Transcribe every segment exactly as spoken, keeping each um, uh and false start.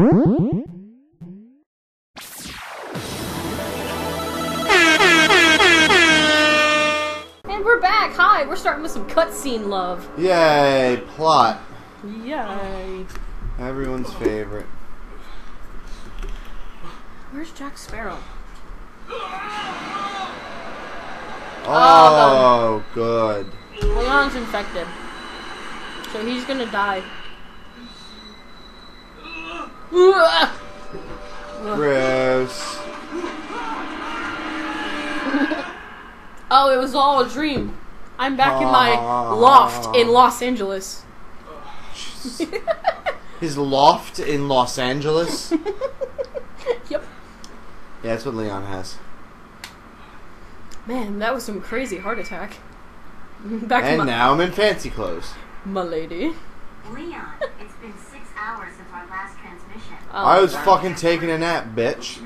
And we're back! Hi! We're starting with some cutscene love. Yay! Plot. Yay. Everyone's favorite. Where's Jack Sparrow? Oh, oh good. Leon's infected. So he's gonna die. Gross. Oh, it was all a dream. I'm back Aww. in my loft in Los Angeles. His loft in Los Angeles? Yep. Yeah, that's what Leon has. Man, that was some crazy heart attack. Back and now I'm in fancy clothes. My lady. Leon, it's been six hours since our last transmission. Oh, I was sorry. fucking taking a nap, bitch.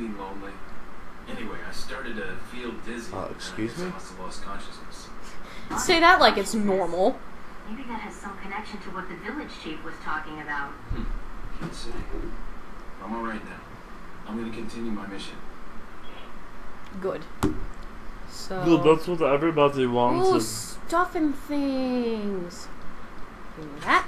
Anyway, I started to feel dizzy. Oh, excuse me? I must have lost consciousness. Say that like it's normal. Maybe that has some connection to what the village chief was talking about. Hmm. Can't say. I'm alright now. I'm gonna continue my mission. Good. So. No, that's what everybody wants. Oh, stuff and things. Give me that.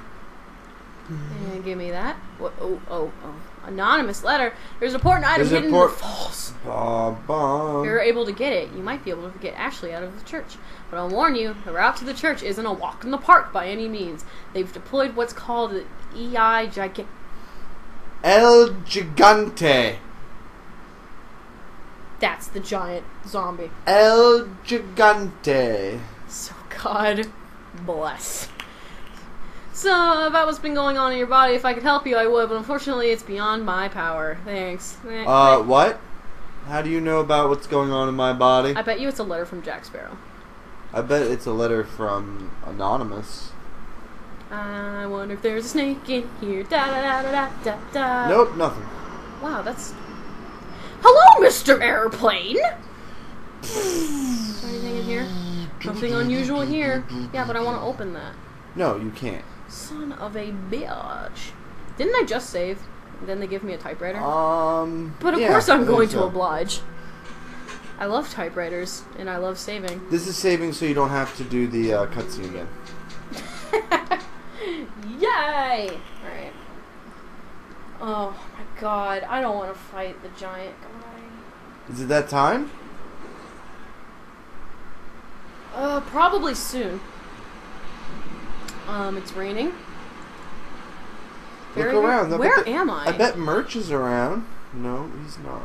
And give me that. What? Oh, oh, oh. Anonymous letter. There's an important item hidden in the falls. Bah, bah. If you're able to get it, you might be able to get Ashley out of the church. But I'll warn you, the route to the church isn't a walk in the park by any means. They've deployed what's called the E I Gigante. El Gigante. That's the giant zombie. El Gigante. So God bless. So, about what's been going on in your body, if I could help you, I would, but unfortunately, it's beyond my power. Thanks. Uh, what? How do you know about what's going on in my body? I bet you it's a letter from Jack Sparrow. I bet it's a letter from Anonymous. I wonder if there's a snake in here. Da da da da da da. Nope, nothing. Wow, that's... Hello, Mister Airplane! Is there anything in here? Nothing unusual here. Yeah, but I want to open that. No, you can't. Son of a bitch. Didn't I just save? Then they give me a typewriter? Um... But of yeah, course I'm going so. to oblige. I love typewriters, and I love saving. This is saving so you don't have to do the uh, cutscene again. Yay! Alright. Oh my god, I don't want to fight the giant guy. Is it that time? Uh, probably soon. Um, it's raining. Very Look around. Look Where the, am I? I bet Merch is around. No, he's not.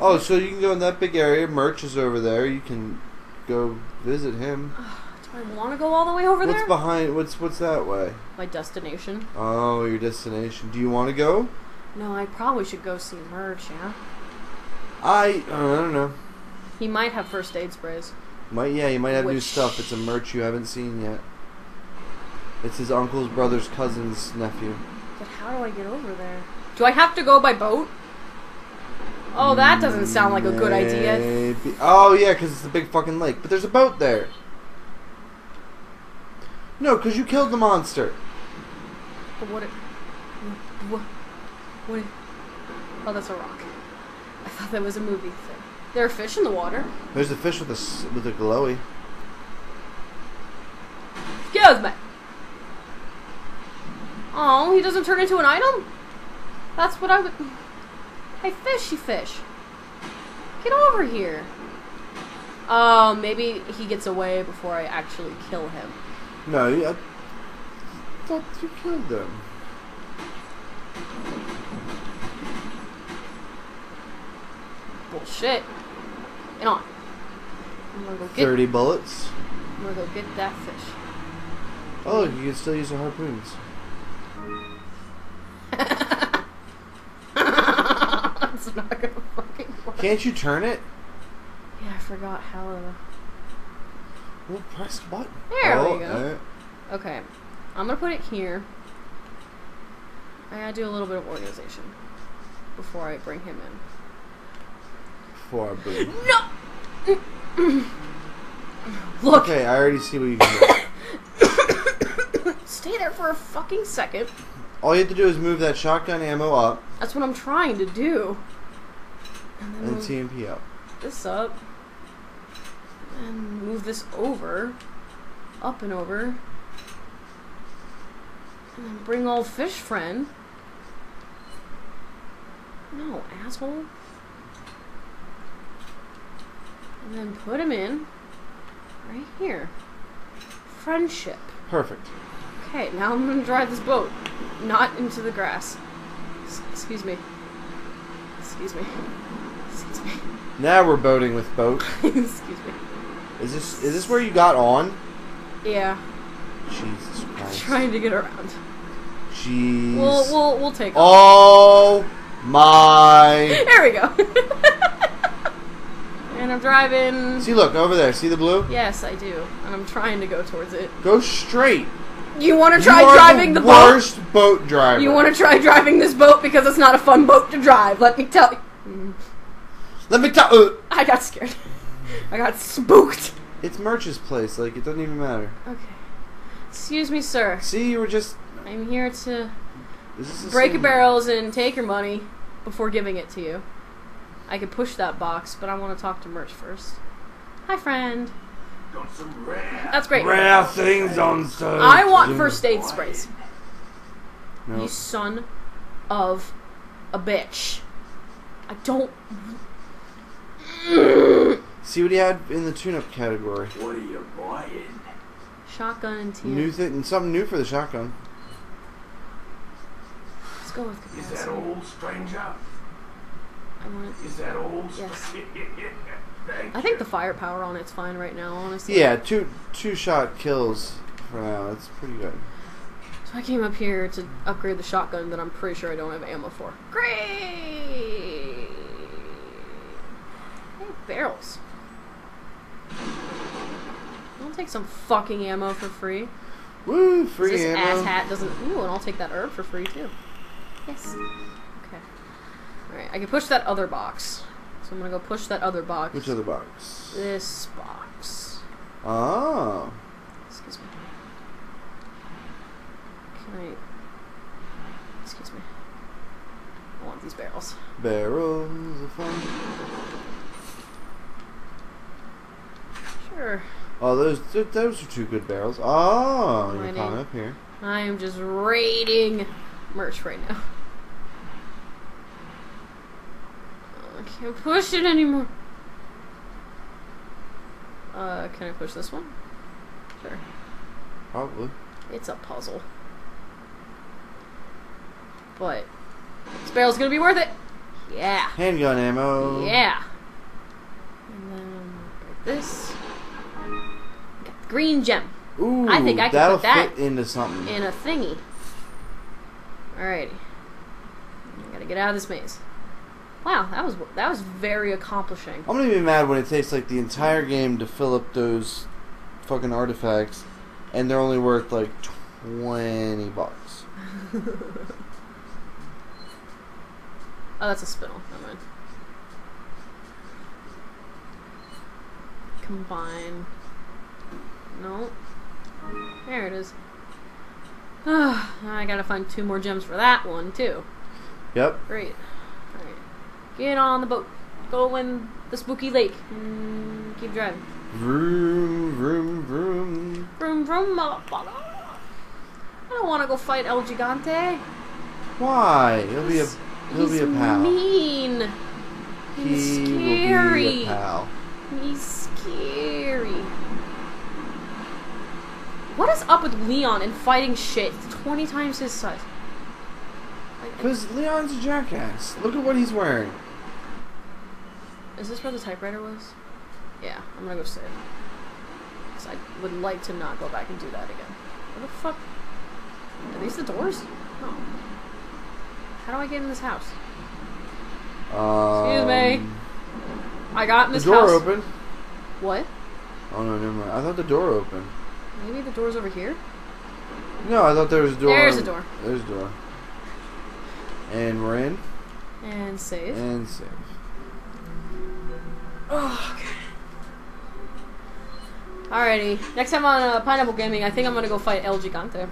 Oh, so you can go in that big area. Merch is over there. You can go visit him. Do I want to go all the way over what's there? What's behind? What's what's that way? My destination. Oh, your destination. Do you want to go? No, I probably should go see Merch. Yeah. I uh, I don't know. He might have first aid sprays. Might yeah, he might have Which... new stuff. It's a Merch you haven't seen yet. It's his uncle's brother's cousin's nephew. But how do I get over there? Do I have to go by boat? Oh, that doesn't sound like a good idea. Maybe. Oh, yeah, because it's a big fucking lake. But there's a boat there. No, because you killed the monster. But what if... What, what if... Oh, that's a rock. I thought that was a movie thing. There are fish in the water. There's a fish with a, with a glowy. Excuse me. Oh, he doesn't turn into an item? That's what I would... Hey, fishy fish. Get over here. Oh, uh, maybe he gets away before I actually kill him. No, I thought you killed him. Bullshit. Get on. I'm gonna go get... thirty bullets? I'm gonna go get that fish. Oh, you can still use the harpoons. It's not gonna fucking work. Can't you turn it? Yeah, I forgot how to... Well, press the button. There oh, we go. Uh, okay. I'm gonna put it here. I gotta do a little bit of organization before I bring him in. Before I bring him in. No! Look! Okay, I already see what you can do. Stay there for a fucking second. All you have to do is move that shotgun ammo up. That's what I'm trying to do. And, and T M P up. This up. And move this over. Up and over. And then bring old fish friend. No, asshole. And then put him in. Right here. Friendship. Perfect. Okay, now I'm going to drive this boat. Not into the grass. S excuse me. Excuse me. Excuse me. Now we're boating with boat. Excuse me. Is this is this where you got on? Yeah. Jesus Christ. I'm trying to get around. Jeez. We'll we'll we'll take off. Oh my. There we go. And I'm driving. See, look over there. See the blue? Yes, I do. And I'm trying to go towards it. Go straight. You want to try you are driving the, the boat? Worst boat driver. You want to try driving this boat because it's not a fun boat to drive. Let me tell you. Let me tell. Uh. I got scared. I got spooked. It's Merch's place. Like, it doesn't even matter. Okay. Excuse me, sir. See, you were just. I'm here to break your barrels and take your money before giving it to you. I could push that box, but I want to talk to Merch first. Hi, friend. Got some rare, that's great. Rare things on sale. I want first aid sprays. Nope. You son of a bitch. I don't. See what he had in the tune-up category. What are you buying? Shotgun and T N T. New thing, and something new for the shotgun. Let's go with the. Is that old, stranger? I want. Is that old? Yes. I think the firepower on it's fine right now, honestly. Yeah, two two shot kills for now. It's pretty good. So I came up here to upgrade the shotgun that I'm pretty sure I don't have ammo for. Great! Barrels. I'll take some fucking ammo for free. Woo, free this ammo. This asshat doesn't. Ooh, and I'll take that herb for free too. Yes. Okay. Alright, I can push that other box. So I'm gonna go push that other box. Which other box? This box. Oh. Excuse me. Can I? Excuse me. I want these barrels. Barrels of fun. Sure. Oh, those th those are two good barrels. Oh, you're coming up here. I am just raiding Merch right now. I can't push it anymore. Uh, can I push this one? Sure. Probably. It's a puzzle. But this barrel's gonna be worth it. Yeah. Handgun ammo. Yeah. And then I'm gonna break this. I got the green gem. Ooh. I think I can put that fit into something. In a thingy. Alrighty. I gotta get out of this maze. Wow, that was that was very accomplishing. I'm gonna be mad when it takes like the entire game to fill up those fucking artifacts, and they're only worth like twenty bucks. Oh, that's a spindle. Never mind. Combine. No. There it is. Oh, I gotta find two more gems for that one too. Yep. Great. Get on the boat. Go in the spooky lake. Mm, keep driving. Vroom, vroom, vroom. Vroom, vroom. I don't want to go fight El Gigante. Why? He'll be a he'll be a pal. He's mean. He's he scary. Will be a pal. He's scary. What is up with Leon and fighting shit twenty times his size? Because Leon's a jackass. Look at what he's wearing. Is this where the typewriter was? Yeah, I'm gonna go save. Because I would like to not go back and do that again. What the fuck? Are these the doors? No. How do I get in this house? Um, Excuse me. I got in this house. The door opened. What? Oh no, never mind. I thought the door opened. Maybe the door's over here? No, I thought there was a door. There's a door. There's a door. And we're in. And save. And save. Oh, God. Alrighty. Next time on uh, Pineapple Gaming, I think I'm going to go fight El Gigante.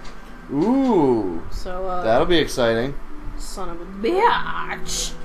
Ooh. So, uh, that'll be exciting. Son of a bitch.